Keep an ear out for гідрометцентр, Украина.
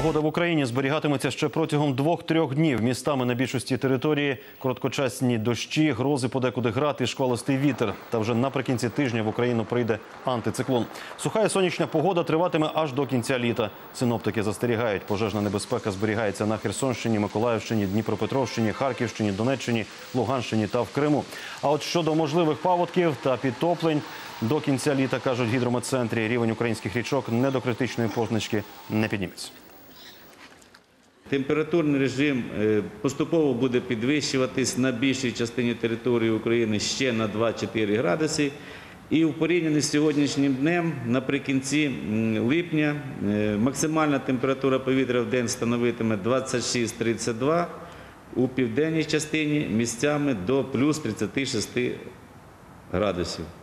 Погода в Україні зберігатиметься ще протягом 2-3 днів. Містами на більшості території короткочасні дощі, грози, подекуди град і шквалистий вітер. Та вже наприкінці тижня в Україну прийде антициклон. Суха і сонячна погода триватиме аж до кінця літа. Синоптики застерігають, пожежна небезпека зберігається на Херсонщині, Миколаївщині, Дніпропетровщині, Харківщині, Донеччині, Луганщині та в Криму. А от щодо можливих паводків та підтоплень, до кінця літа, кажуть в гідрометцентрі, рівень українських річок не до критичної позначки не підніметься. Температурний режим поступово буде підвищуватись на більшій частині території України ще на 2-4 градуси. І в порівнянні з сьогоднішнім днем, наприкінці липня, максимальна температура повітря в день становитиме 26-32, у південній частині місцями до плюс 36 градусів.